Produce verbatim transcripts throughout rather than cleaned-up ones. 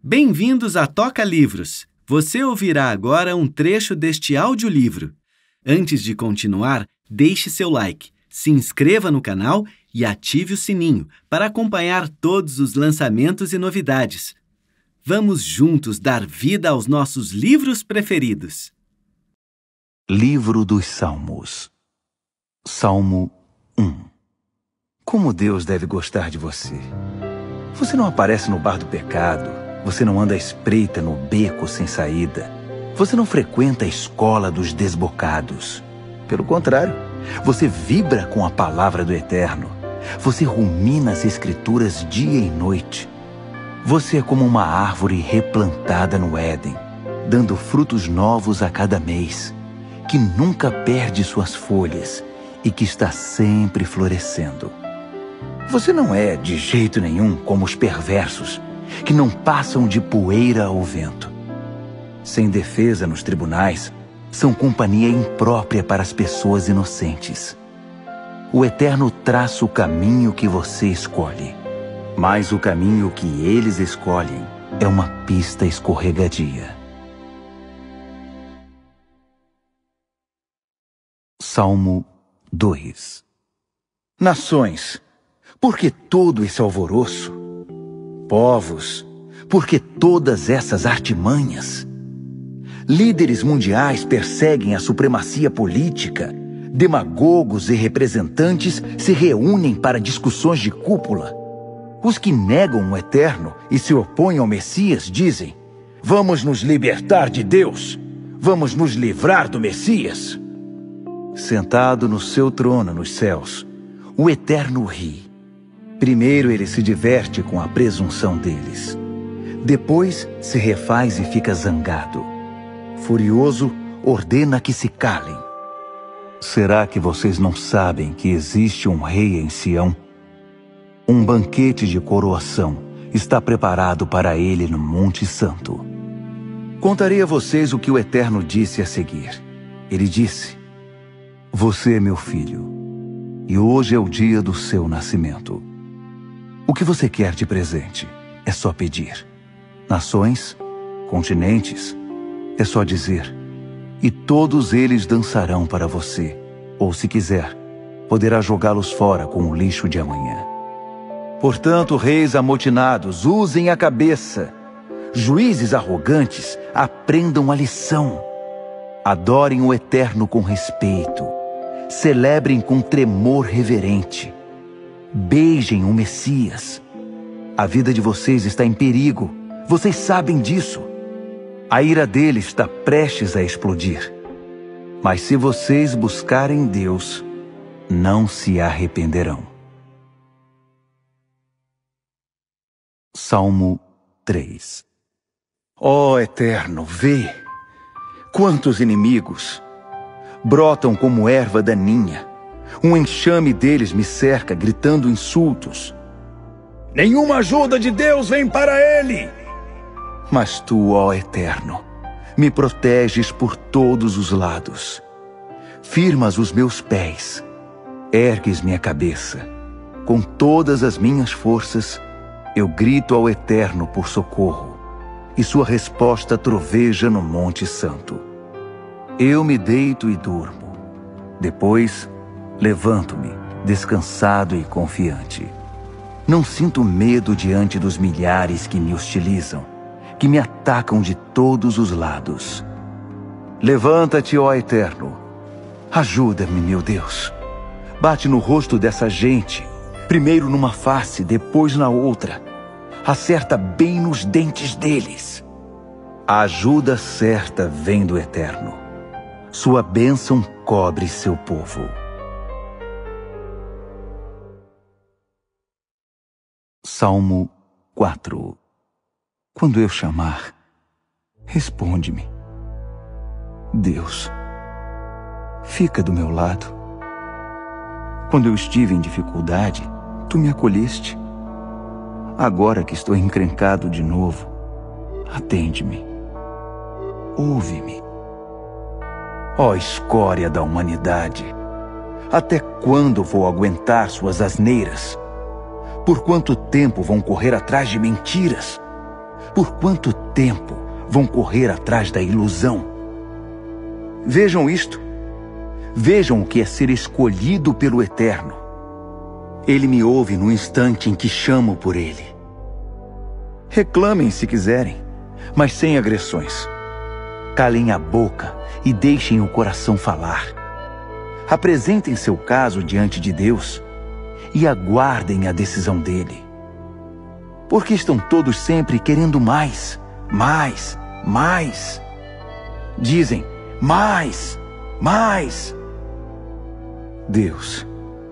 Bem-vindos à Toca Livros! Você ouvirá agora um trecho deste audiolivro. Antes de continuar, deixe seu like, se inscreva no canal e ative o sininho para acompanhar todos os lançamentos e novidades. Vamos juntos dar vida aos nossos livros preferidos. Livro dos Salmos. Salmo um. Como Deus deve gostar de você. Você não aparece no bar do pecado. Você não anda à espreita no beco sem saída. Você não frequenta a escola dos desbocados. Pelo contrário, você vibra com a palavra do Eterno. Você rumina as Escrituras dia e noite. Você é como uma árvore replantada no Éden, dando frutos novos a cada mês, que nunca perde suas folhas e que está sempre florescendo. Você não é de jeito nenhum como os perversos, que não passam de poeira ao vento. Sem defesa nos tribunais, são companhia imprópria para as pessoas inocentes. O Eterno traça o caminho que você escolhe, mas o caminho que eles escolhem é uma pista escorregadia. Salmo dois. Nações, por que todo esse alvoroço? Povos, por que todas essas artimanhas? Líderes mundiais perseguem a supremacia política. Demagogos e representantes se reúnem para discussões de cúpula. Os que negam o Eterno e se opõem ao Messias dizem: vamos nos libertar de Deus, vamos nos livrar do Messias. Sentado no seu trono nos céus, o Eterno ri. Primeiro ele se diverte com a presunção deles. Depois se refaz e fica zangado. Furioso, ordena que se calem. Será que vocês não sabem que existe um rei em Sião? Um banquete de coroação está preparado para ele no Monte Santo. Contarei a vocês o que o Eterno disse a seguir. Ele disse: você é meu filho, e hoje é o dia do seu nascimento. O que você quer de presente é só pedir. Nações, continentes, é só dizer, e todos eles dançarão para você, ou se quiser, poderá jogá-los fora com o lixo de amanhã. Portanto, reis amotinados, usem a cabeça. Juízes arrogantes, aprendam a lição. Adorem o Eterno com respeito. Celebrem com tremor reverente. Beijem o Messias. A vida de vocês está em perigo. Vocês sabem disso. A ira dele está prestes a explodir. Mas se vocês buscarem Deus, não se arrependerão. Salmo três. Ó Eterno, vê! Quantos inimigos! Brotam como erva daninha. Um enxame deles me cerca, gritando insultos. Nenhuma ajuda de Deus vem para ele! Mas tu, ó Eterno, me proteges por todos os lados. Firmas os meus pés. Ergues minha cabeça. Com todas as minhas forças, eu grito ao Eterno por socorro, e sua resposta troveja no Monte Santo. Eu me deito e durmo. Depois, levanto-me, descansado e confiante. Não sinto medo diante dos milhares que me hostilizam, que me atacam de todos os lados. Levanta-te, ó Eterno. Ajuda-me, meu Deus. Bate no rosto dessa gente. Primeiro numa face, depois na outra. Acerta bem nos dentes deles. A ajuda certa vem do Eterno. Sua bênção cobre seu povo. Salmo quatro. Quando eu chamar, responde-me. Deus, fica do meu lado. Quando eu estive em dificuldade, tu me acolheste. Agora que estou encrencado de novo, atende-me. Ouve-me. Ó escória da humanidade, Até quando vou aguentar suas asneiras? Por quanto tempo vão correr atrás de mentiras? Por quanto tempo vão correr atrás da ilusão? Vejam isto. Vejam o que é ser escolhido pelo Eterno. Ele me ouve no instante em que chamo por Ele. Reclamem se quiserem, mas sem agressões. Calem a boca e deixem o coração falar. Apresentem seu caso diante de Deus e aguardem a decisão dele. Porque estão todos sempre querendo mais, mais, mais. Dizem, mais, mais. Deus,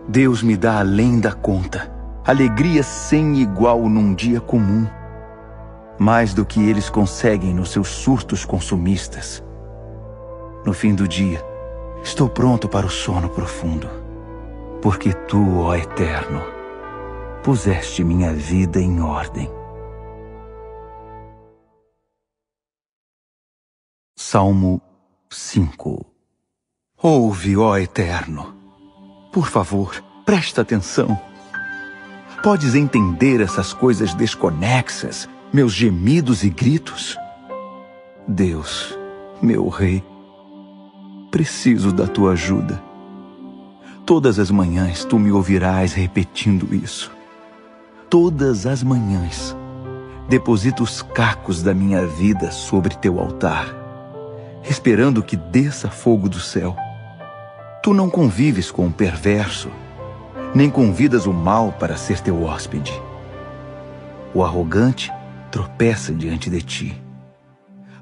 Deus me dá além da conta, alegria sem igual num dia comum. Mais do que eles conseguem nos seus surtos consumistas. No fim do dia, estou pronto para o sono profundo, porque Tu, ó Eterno, puseste minha vida em ordem. Salmo cinco. Ouve, ó Eterno. Por favor, presta atenção. Podes entender essas coisas desconexas, meus gemidos e gritos? Deus, meu Rei, preciso da Tua ajuda. Todas as manhãs Tu me ouvirás repetindo isso. Todas as manhãs deposito os cacos da minha vida sobre Teu altar, esperando que desça fogo do céu. Tu não convives com o perverso, nem convidas o mal para ser Teu hóspede. O arrogante tropeça diante de Ti.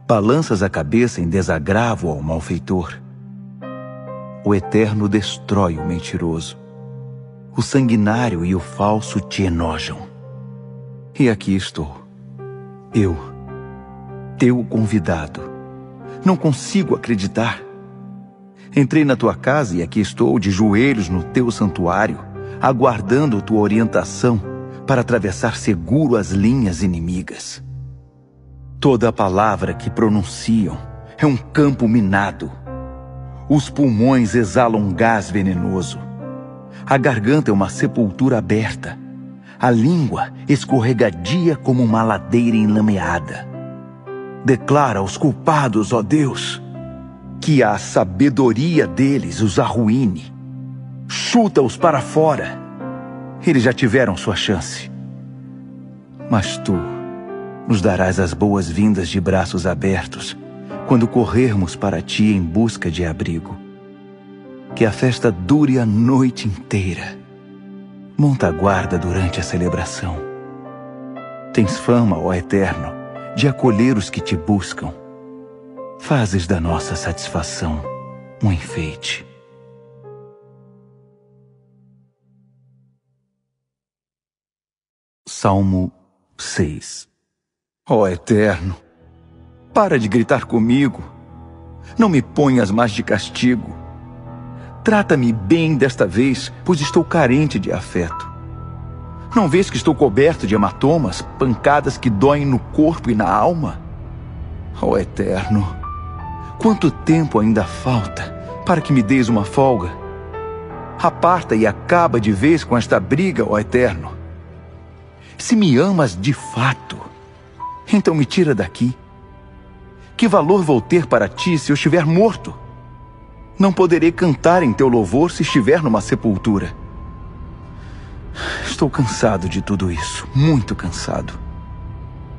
Balanças a cabeça em desagravo ao malfeitor. O Eterno destrói o mentiroso. O sanguinário e o falso Te enojam. E aqui estou, eu, Teu convidado. Não consigo acreditar. Entrei na Tua casa e aqui estou de joelhos no Teu santuário, aguardando Tua orientação para atravessar seguro as linhas inimigas. Toda a palavra que pronunciam é um campo minado. Os pulmões exalam gás venenoso. A garganta é uma sepultura aberta. A língua escorregadia como uma ladeira enlameada. Declara aos culpados, ó Deus, que a sabedoria deles os arruine. Chuta-os para fora. Eles já tiveram sua chance. Mas Tu nos darás as boas-vindas de braços abertos, quando corrermos para Ti em busca de abrigo. Que a festa dure a noite inteira. Monta a guarda durante a celebração. Tens fama, ó Eterno, de acolher os que Te buscam. Fazes da nossa satisfação um enfeite. Salmo seis. Ó Eterno, para de gritar comigo. Não me ponhas mais de castigo. Trata-me bem desta vez, pois estou carente de afeto. Não vês que estou coberto de hematomas, pancadas que doem no corpo e na alma? Ó Eterno, quanto tempo ainda falta para que me deis uma folga? Aparta e acaba de vez com esta briga, ó Eterno. Se me amas de fato, então me tira daqui. Que valor vou ter para Ti se eu estiver morto? Não poderei cantar em Teu louvor se estiver numa sepultura. Estou cansado de tudo isso, muito cansado.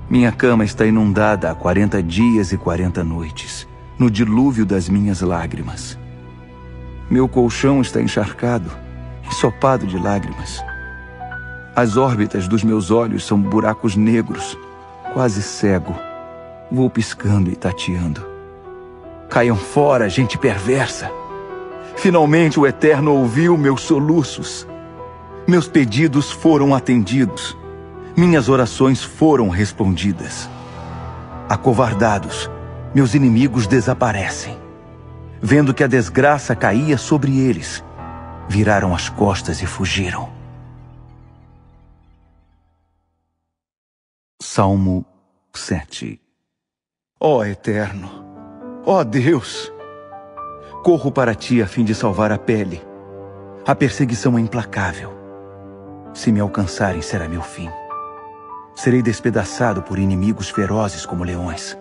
Minha cama está inundada há quarenta dias e quarenta noites, no dilúvio das minhas lágrimas. Meu colchão está encharcado, ensopado de lágrimas. As órbitas dos meus olhos são buracos negros, quase cego. Vou piscando e tateando. Caiam fora, gente perversa. Finalmente o Eterno ouviu meus soluços. Meus pedidos foram atendidos. Minhas orações foram respondidas. Acovardados, meus inimigos desaparecem. Vendo que a desgraça caía sobre eles, viraram as costas e fugiram. Salmo sete. Ó Eterno, ó Deus, corro para Ti a fim de salvar a pele. A perseguição é implacável. Se me alcançarem, será meu fim. Serei despedaçado por inimigos ferozes como leões,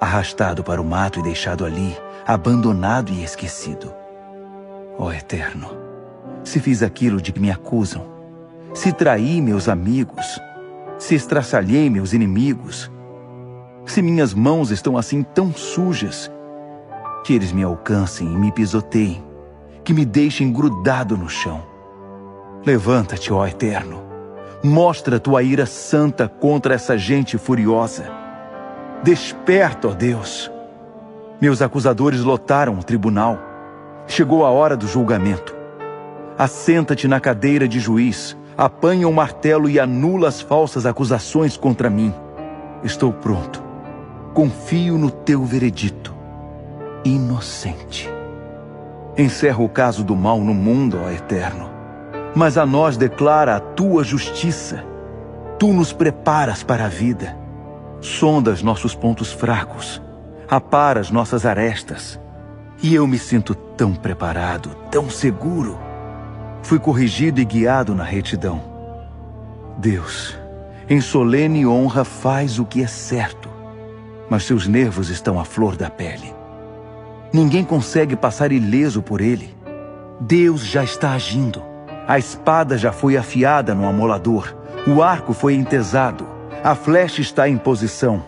arrastado para o mato e deixado ali, abandonado e esquecido. Ó Eterno, se fiz aquilo de que me acusam, se traí meus amigos, se estraçalhei meus inimigos, se minhas mãos estão assim tão sujas, que eles me alcancem e me pisoteiem, que me deixem grudado no chão. Levanta-te, ó Eterno, mostra tua ira santa contra essa gente furiosa. Desperta, ó Deus. Meus acusadores lotaram o tribunal. Chegou a hora do julgamento. Assenta-te na cadeira de juiz, apanha o martelo e anula as falsas acusações contra mim. Estou pronto. Confio no teu veredicto. Inocente. Encerra o caso do mal no mundo, ó Eterno. Mas a nós declara a tua justiça. Tu nos preparas para a vida. Sondas nossos pontos fracos. Aparas nossas arestas. E eu me sinto tão preparado, tão seguro. Fui corrigido e guiado na retidão. Deus, em solene honra, faz o que é certo. Mas seus nervos estão à flor da pele. Ninguém consegue passar ileso por ele. Deus já está agindo. A espada já foi afiada no amolador, o arco foi entesado, a flecha está em posição.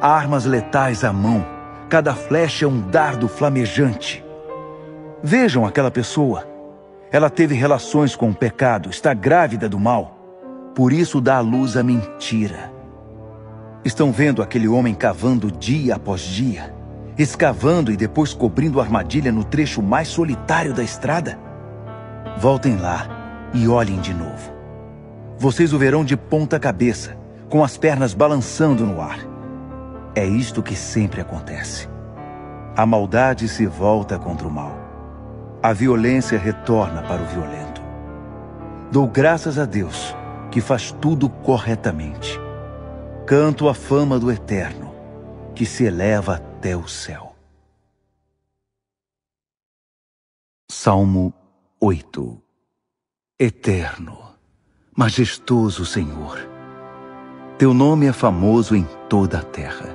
Armas letais à mão, cada flecha é um dardo flamejante. Vejam aquela pessoa. Ela teve relações com o pecado, está grávida do mal, por isso dá à luz a mentira. Estão vendo aquele homem cavando dia após dia, escavando e depois cobrindo armadilha no trecho mais solitário da estrada? Voltem lá e olhem de novo. Vocês o verão de ponta cabeça, com as pernas balançando no ar. É isto que sempre acontece. A maldade se volta contra o mal. A violência retorna para o violento. Dou graças a Deus, que faz tudo corretamente. Canto a fama do Eterno, que se eleva até o céu. Salmo oito. Eterno, majestoso Senhor, teu nome é famoso em toda a terra.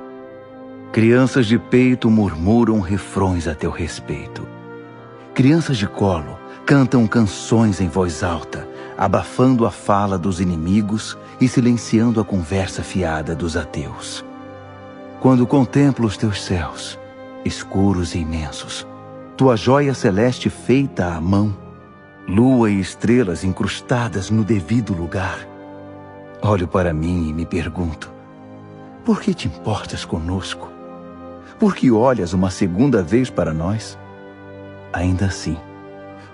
Crianças de peito murmuram refrões a teu respeito. Crianças de colo cantam canções em voz alta, abafando a fala dos inimigos e silenciando a conversa fiada dos ateus. Quando contemplo os teus céus, escuros e imensos, tua jóia celeste feita à mão, lua e estrelas incrustadas no devido lugar. Olho para mim e me pergunto, por que te importas conosco? Por que olhas uma segunda vez para nós? Ainda assim,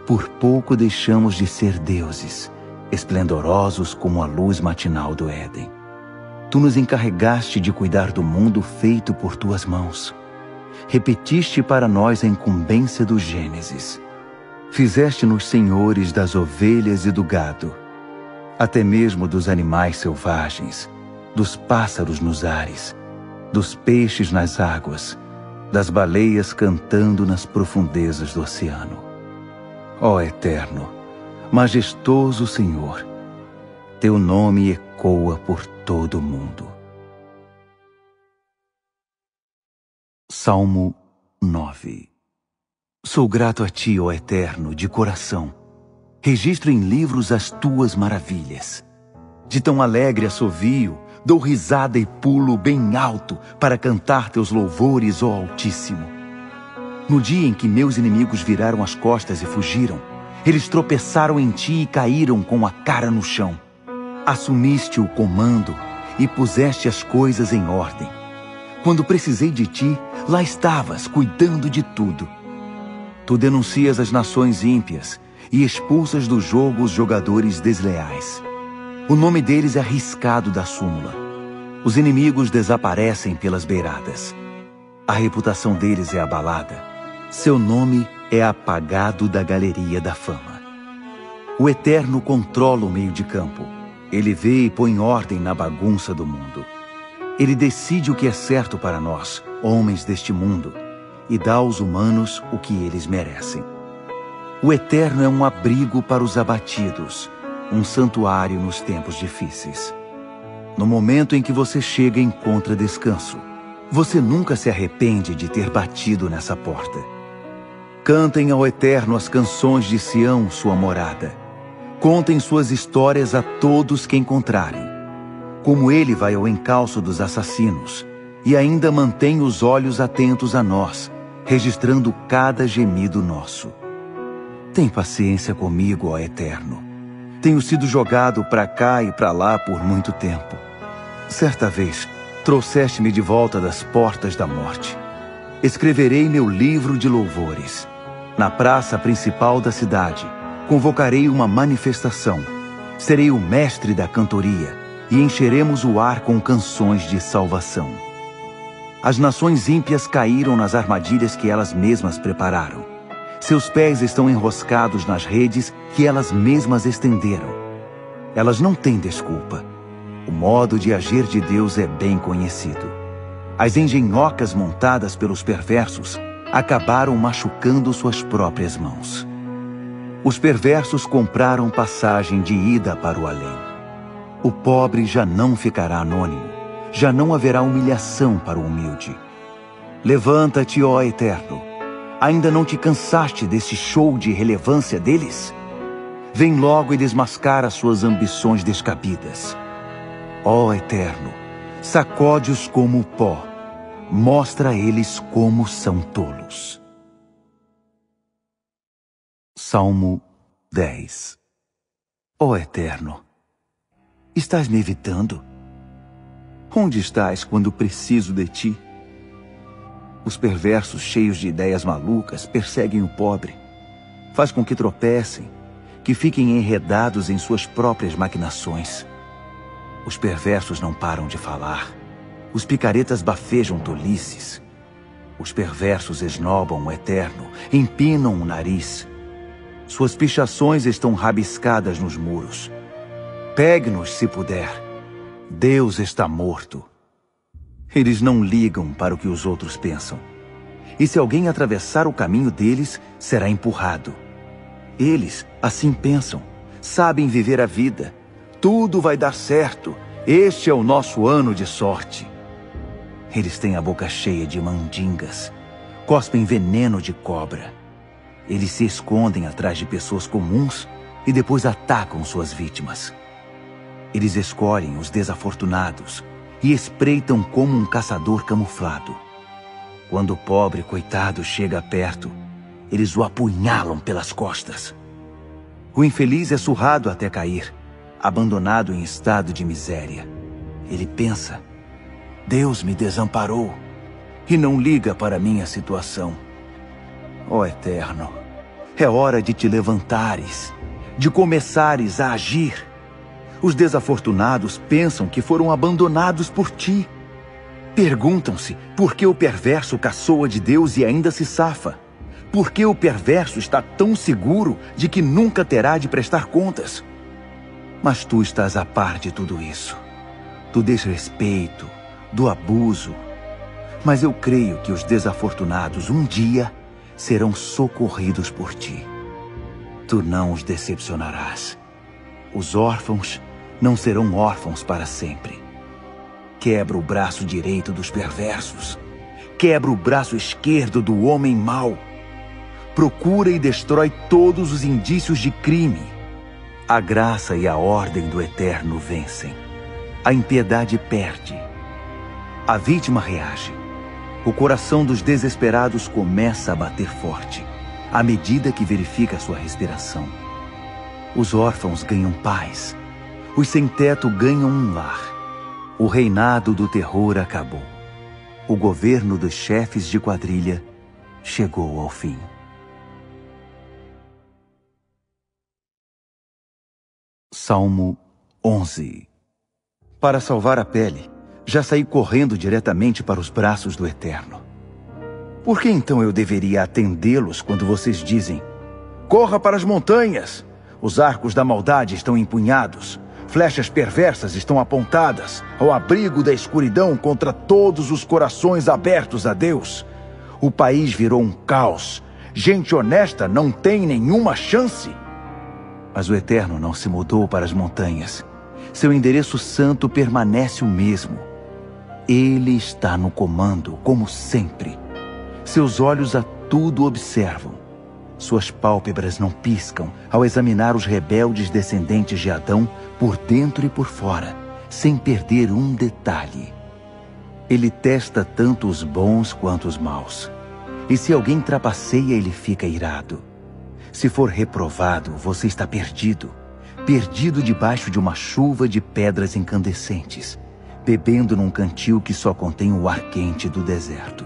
por pouco deixamos de ser deuses, esplendorosos como a luz matinal do Éden. Tu nos encarregaste de cuidar do mundo feito por tuas mãos. Repetiste para nós a incumbência do Gênesis. Fizeste-nos senhores das ovelhas e do gado, até mesmo dos animais selvagens, dos pássaros nos ares, dos peixes nas águas, das baleias cantando nas profundezas do oceano. Ó Eterno, majestoso Senhor, teu nome ecoa por todo o mundo. Salmo nove. Sou grato a ti, ó Eterno, de coração. Registro em livros as tuas maravilhas. De tão alegre assovio, dou risada e pulo bem alto para cantar teus louvores, ó Altíssimo. No dia em que meus inimigos viraram as costas e fugiram, eles tropeçaram em ti e caíram com a cara no chão. Assumiste o comando e puseste as coisas em ordem. Quando precisei de ti, lá estavas, cuidando de tudo. Tu denuncias as nações ímpias e expulsas do jogo os jogadores desleais. O nome deles é riscado da súmula. Os inimigos desaparecem pelas beiradas. A reputação deles é abalada. Seu nome é apagado da galeria da fama. O Eterno controla o meio de campo. Ele vê e põe ordem na bagunça do mundo. Ele decide o que é certo para nós, homens deste mundo, e dá aos humanos o que eles merecem. O Eterno é um abrigo para os abatidos, um santuário nos tempos difíceis. No momento em que você chega, encontra descanso. Você nunca se arrepende de ter batido nessa porta. Cantem ao Eterno as canções de Sião, sua morada. Contem suas histórias a todos que encontrarem. Como ele vai ao encalço dos assassinos e ainda mantém os olhos atentos a nós, registrando cada gemido nosso. Tem paciência comigo, ó Eterno. Tenho sido jogado para cá e para lá por muito tempo. Certa vez, trouxeste-me de volta das portas da morte. Escreverei meu livro de louvores. Na praça principal da cidade, convocarei uma manifestação. Serei o mestre da cantoria e encheremos o ar com canções de salvação. As nações ímpias caíram nas armadilhas que elas mesmas prepararam. Seus pés estão enroscados nas redes que elas mesmas estenderam. Elas não têm desculpa. O modo de agir de Deus é bem conhecido. As engenhocas montadas pelos perversos acabaram machucando suas próprias mãos. Os perversos compraram passagem de ida para o além. O pobre já não ficará anônimo, já não haverá humilhação para o humilde. Levanta-te, ó Eterno. Ainda não te cansaste desse show de relevância deles? Vem logo e desmascara suas ambições descabidas. Ó Eterno, sacode-os como o pó. Mostra a eles como são tolos. Salmo dez. Ó Eterno, estás me evitando? Onde estás quando preciso de ti? Os perversos, cheios de ideias malucas, perseguem o pobre. Faz com que tropecem, que fiquem enredados em suas próprias maquinações. Os perversos não param de falar. Os picaretas bafejam tolices. Os perversos esnobam o Eterno, empinam o nariz. Suas pichações estão rabiscadas nos muros. Pegue-nos se puder. Deus está morto. Eles não ligam para o que os outros pensam. E se alguém atravessar o caminho deles, será empurrado. Eles assim pensam. Sabem viver a vida. Tudo vai dar certo. Este é o nosso ano de sorte. Eles têm a boca cheia de mandingas. Cospem veneno de cobra. Eles se escondem atrás de pessoas comuns e depois atacam suas vítimas. Eles escolhem os desafortunados e espreitam como um caçador camuflado. Quando o pobre coitado chega perto, eles o apunhalam pelas costas. O infeliz é surrado até cair, abandonado em estado de miséria. Ele pensa, Deus me desamparou e não liga para minha situação. Ó Eterno, é hora de te levantares, de começares a agir. Os desafortunados pensam que foram abandonados por ti. Perguntam-se por que o perverso caçoa de Deus e ainda se safa. Por que o perverso está tão seguro de que nunca terá de prestar contas? Mas tu estás a par de tudo isso. Do desrespeito, do abuso. Mas eu creio que os desafortunados um dia serão socorridos por ti. Tu não os decepcionarás. Os órfãos não serão órfãos para sempre. Quebra o braço direito dos perversos. Quebra o braço esquerdo do homem mau. Procura e destrói todos os indícios de crime. A graça e a ordem do Eterno vencem. A impiedade perde. A vítima reage. O coração dos desesperados começa a bater forte, à medida que verifica sua respiração. Os órfãos ganham paz. Os sem-teto ganham um lar. O reinado do terror acabou. O governo dos chefes de quadrilha chegou ao fim. Salmo onze. Para salvar a pele, já saí correndo diretamente para os braços do Eterno. Por que então eu deveria atendê-los quando vocês dizem: corra para as montanhas! Os arcos da maldade estão empunhados. Flechas perversas estão apontadas ao abrigo da escuridão contra todos os corações abertos a Deus. O país virou um caos. Gente honesta não tem nenhuma chance. Mas o Eterno não se mudou para as montanhas. Seu endereço santo permanece o mesmo. Ele está no comando, como sempre. Seus olhos a tudo observam. Suas pálpebras não piscam ao examinar os rebeldes descendentes de Adão por dentro e por fora, sem perder um detalhe. Ele testa tanto os bons quanto os maus. E se alguém trapaceia, ele fica irado. Se for reprovado, você está perdido. Perdido debaixo de uma chuva de pedras incandescentes, bebendo num cantil que só contém o ar quente do deserto.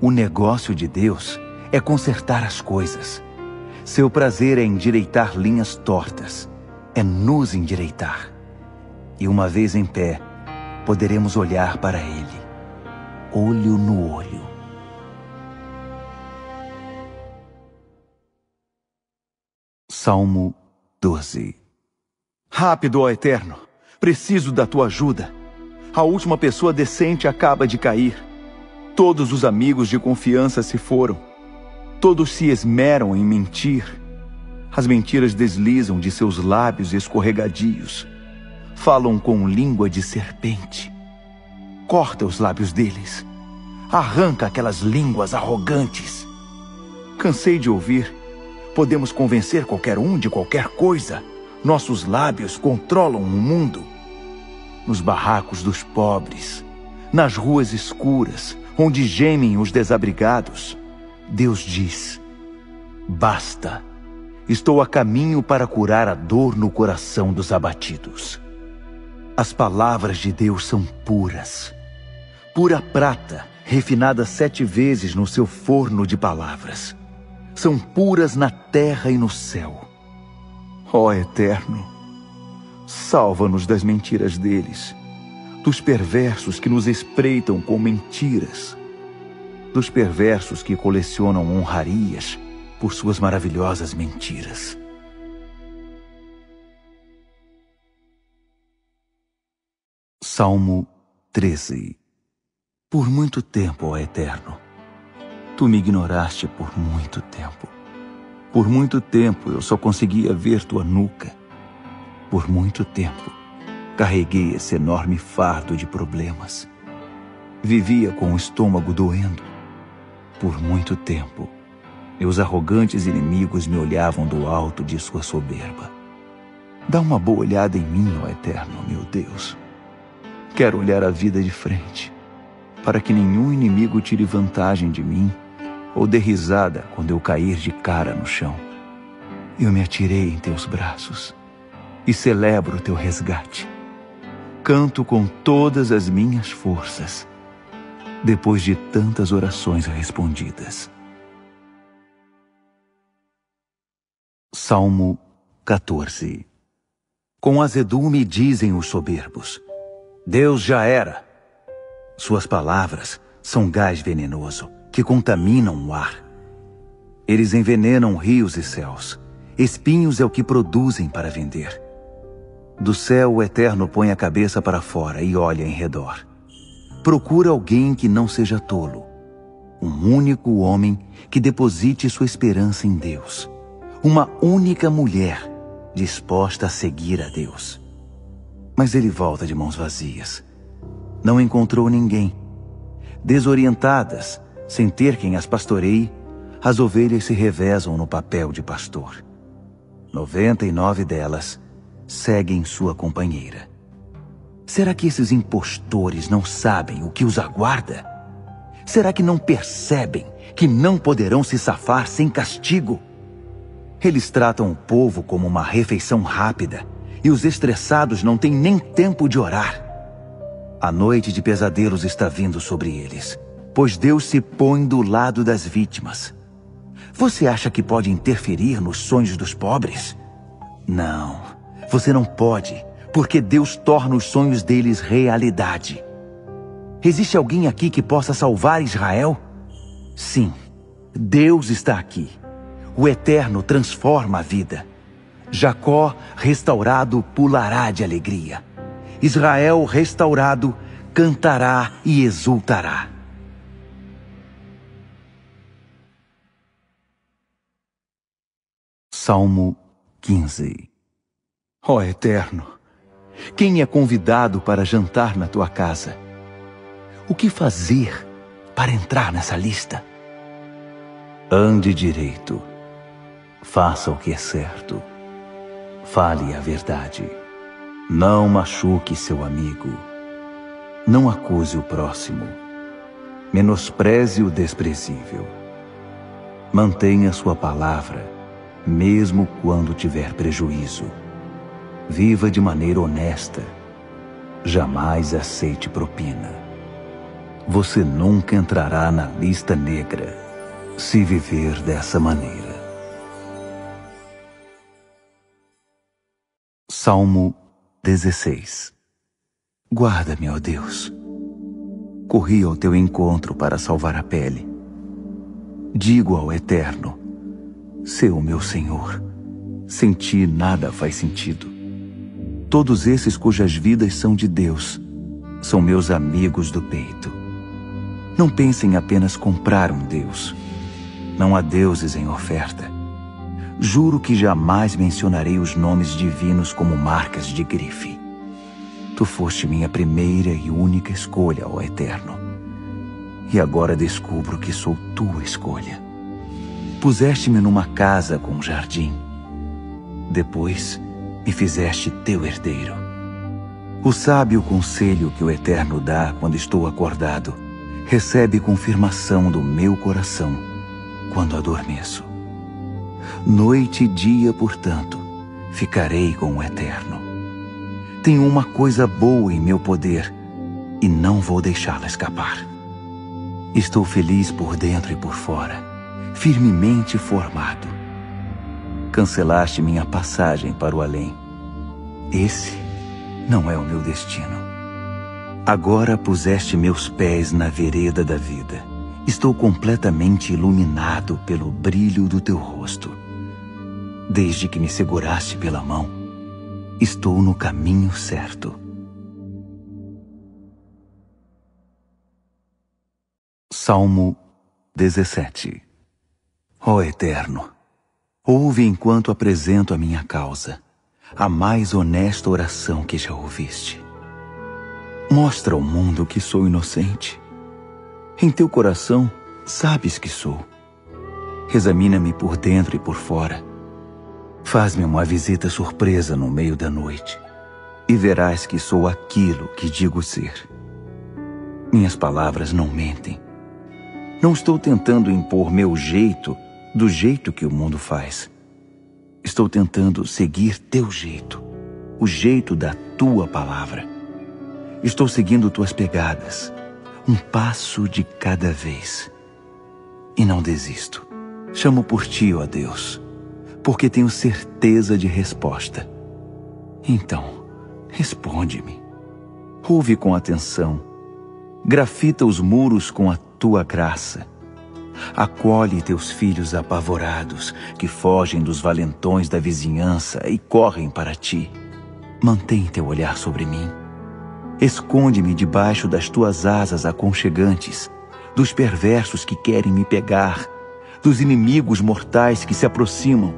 O negócio de Deus é consertar as coisas. Seu prazer é endireitar linhas tortas. É nos endireitar. E uma vez em pé, poderemos olhar para Ele, olho no olho. Salmo doze. Rápido, ó Eterno, preciso da tua ajuda. A última pessoa decente acaba de cair. Todos os amigos de confiança se foram. Todos se esmeram em mentir. As mentiras deslizam de seus lábios escorregadios. Falam com língua de serpente. Corta os lábios deles. Arranca aquelas línguas arrogantes. Cansei de ouvir. Podemos convencer qualquer um de qualquer coisa. Nossos lábios controlam o mundo. Nos barracos dos pobres, nas ruas escuras, onde gemem os desabrigados, Deus diz: basta, estou a caminho para curar a dor no coração dos abatidos. As palavras de Deus são puras. Pura prata, refinada sete vezes no seu forno de palavras. São puras na terra e no céu. Ó Eterno, salva-nos das mentiras deles, dos perversos que nos espreitam com mentiras, dos perversos que colecionam honrarias por suas maravilhosas mentiras. Salmo treze. Por muito tempo, ó Eterno, tu me ignoraste por muito tempo. Por muito tempo eu só conseguia ver tua nuca. Por muito tempo carreguei esse enorme fardo de problemas. Vivia com o estômago doendo. Por muito tempo meus arrogantes inimigos me olhavam do alto de sua soberba. Dá uma boa olhada em mim, ó Eterno, meu Deus. Quero olhar a vida de frente, para que nenhum inimigo tire vantagem de mim ou dê risada quando eu cair de cara no chão. Eu me atirei em teus braços e celebro teu resgate. Canto com todas as minhas forças, depois de tantas orações respondidas. Salmo quatorze. Com azedume dizem os soberbos: Deus já era. Suas palavras são gás venenoso que contaminam o ar. Eles envenenam rios e céus. Espinhos é o que produzem para vender. Do céu o Eterno põe a cabeça para fora e olha em redor. Procura alguém que não seja tolo. Um único homem que deposite sua esperança em Deus. Uma única mulher disposta a seguir a Deus. Mas ele volta de mãos vazias. Não encontrou ninguém. Desorientadas, sem ter quem as pastoreie, as ovelhas se revezam no papel de pastor. Noventa e nove delas seguem sua companheira. Será que esses impostores não sabem o que os aguarda? Será que não percebem que não poderão se safar sem castigo? Eles tratam o povo como uma refeição rápida. E os estressados não têm nem tempo de orar. A noite de pesadelos está vindo sobre eles, pois Deus se põe do lado das vítimas. Você acha que pode interferir nos sonhos dos pobres? Não, você não pode, porque Deus torna os sonhos deles realidade. Existe alguém aqui que possa salvar Israel? Sim, Deus está aqui. O Eterno transforma a vida. Jacó, restaurado, pulará de alegria. Israel, restaurado, cantará e exultará. Salmo quinze. Ó Eterno, quem é convidado para jantar na tua casa? O que fazer para entrar nessa lista? Ande direito, faça o que é certo, fale a verdade, não machuque seu amigo, não acuse o próximo, menospreze o desprezível. Mantenha sua palavra, mesmo quando tiver prejuízo. Viva de maneira honesta, jamais aceite propina. Você nunca entrará na lista negra se viver dessa maneira. Salmo dezesseis. Guarda-me, ó Deus. Corri ao teu encontro para salvar a pele. Digo ao Eterno: seu meu Senhor, sem ti nada faz sentido. Todos esses cujas vidas são de Deus são meus amigos do peito. Não pensem em apenas comprar um Deus. Não há deuses em oferta. Juro que jamais mencionarei os nomes divinos como marcas de grife. Tu foste minha primeira e única escolha, ó Eterno. E agora descubro que sou tua escolha. Puseste-me numa casa com um jardim. Depois me fizeste teu herdeiro. O sábio conselho que o Eterno dá quando estou acordado recebe confirmação do meu coração quando adormeço. Noite e dia, portanto, ficarei com o Eterno. Tenho uma coisa boa em meu poder e não vou deixá-la escapar. Estou feliz por dentro e por fora, firmemente formado. Cancelaste minha passagem para o além. Esse não é o meu destino. Agora puseste meus pés na vereda da vida. Estou completamente iluminado pelo brilho do teu rosto. Desde que me seguraste pela mão, estou no caminho certo. Salmo dezessete. Ó Eterno, ouve enquanto apresento a minha causa, a mais honesta oração que já ouviste. Mostra ao mundo que sou inocente. Em teu coração, sabes que sou. Examina-me por dentro e por fora. Faz-me uma visita surpresa no meio da noite, e verás que sou aquilo que digo ser. Minhas palavras não mentem. Não estou tentando impor meu jeito do jeito que o mundo faz. Estou tentando seguir teu jeito, o jeito da tua palavra. Estou seguindo tuas pegadas, um passo de cada vez. E não desisto. Chamo por ti, ó Deus, porque tenho certeza de resposta. Então, responde-me. Ouve com atenção. Grafita os muros com a tua graça. Acolhe teus filhos apavorados, que fogem dos valentões da vizinhança e correm para ti. Mantém teu olhar sobre mim. Esconde-me debaixo das tuas asas aconchegantes, dos perversos que querem me pegar, dos inimigos mortais que se aproximam.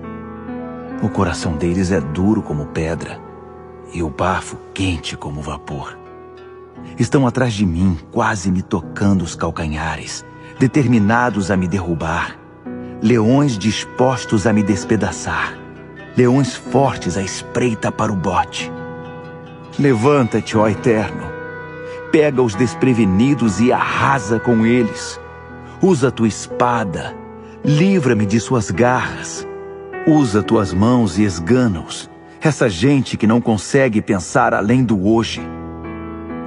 O coração deles é duro como pedra, e o bafo quente como vapor. Estão atrás de mim, quase me tocando os calcanhares, determinados a me derrubar. Leões dispostos a me despedaçar. Leões fortes à espreita para o bote. Levanta-te, ó Eterno. Pega os desprevenidos e arrasa com eles. Usa tua espada. Livra-me de suas garras. Usa tuas mãos e esgana-os. Essa gente que não consegue pensar além do hoje.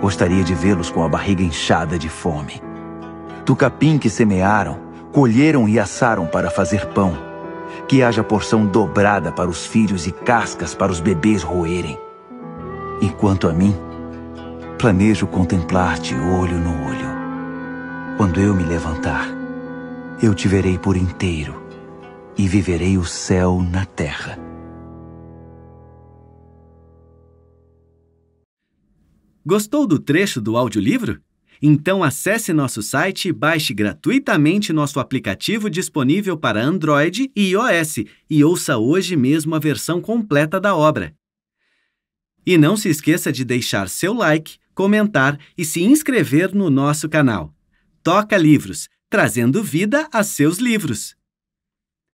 Gostaria de vê-los com a barriga inchada de fome. Do capim que semearam, colheram e assaram para fazer pão. Que haja porção dobrada para os filhos e cascas para os bebês roerem. Enquanto a mim, planejo contemplar-te olho no olho. Quando eu me levantar, eu te verei por inteiro e viverei o céu na terra. Gostou do trecho do audiolivro? Então acesse nosso site e baixe gratuitamente nosso aplicativo disponível para Android e iOS e ouça hoje mesmo a versão completa da obra. E não se esqueça de deixar seu like, comentar e se inscrever no nosso canal. Toca Livros, trazendo vida a seus livros.